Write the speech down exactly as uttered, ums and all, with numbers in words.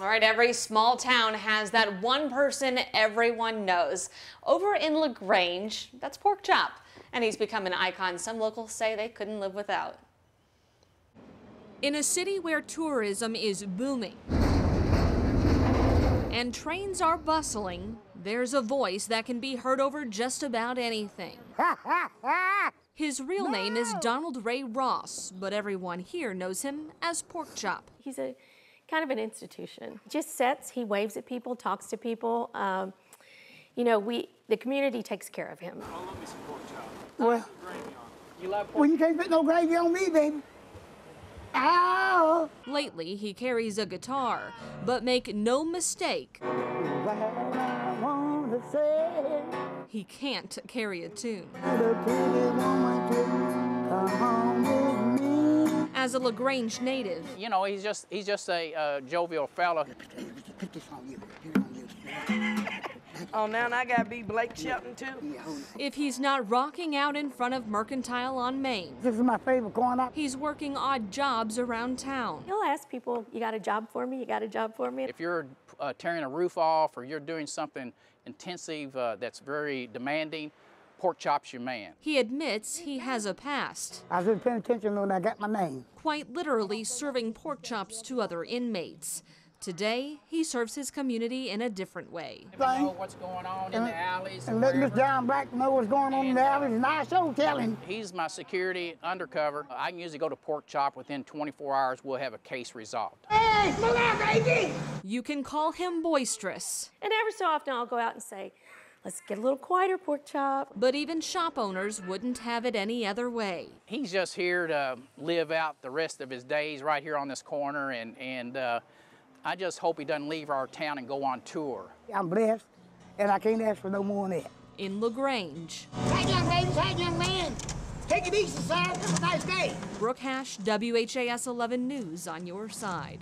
All right, every small town has that one person everyone knows. Over in LaGrange, that's Porkchop, and he's become an icon some locals say they couldn't live without. In a city where tourism is booming and trains are bustling, there's a voice that can be heard over just about anything. His real no. name is Donald Ray Ross, but everyone here knows him as Porkchop. He's a kind of an institution. Just sits, he waves at people, talks to people. Um, you know, we the community takes care of him. I love me some Porkchop. Well, you love pork? Well, you can't put no gravy on me, baby. Ow! Lately, he carries a guitar, but make no mistake, I wanna say, he can't carry a tune. As a LaGrange native, you know, he's just he's just a uh, jovial fella. Oh, now I gotta be Blake Shelton too. If he's not rocking out in front of Mercantile on Main, this is my favorite corner. He's working odd jobs around town. He'll ask people, "You got a job for me? You got a job for me?" If you're uh, tearing a roof off or you're doing something intensive uh, that's very demanding, Porkchop's your man. He admits he has a past. I was in penitentiary when I got my name. Quite literally serving Porkchops to other inmates. Today, he serves his community in a different way. Let me know what's going on in the alleys. And let Miss John Black know what's going on in the alleys, and I shall tell him. He's my security undercover. I can usually go to Porkchop within twenty-four hours, we'll have a case resolved. Hey, my baby! You can call him boisterous. And every so often, I'll go out and say, "Let's get a little quieter, Porkchop." But even shop owners wouldn't have it any other way. He's just here to live out the rest of his days right here on this corner, and, and uh, I just hope he doesn't leave our town and go on tour. I'm blessed, and I can't ask for no more than that. In LaGrange. Tight, young lady, tight, young man. Take it easy, son. Have a nice day. Brookhash, W H A S eleven News on your side.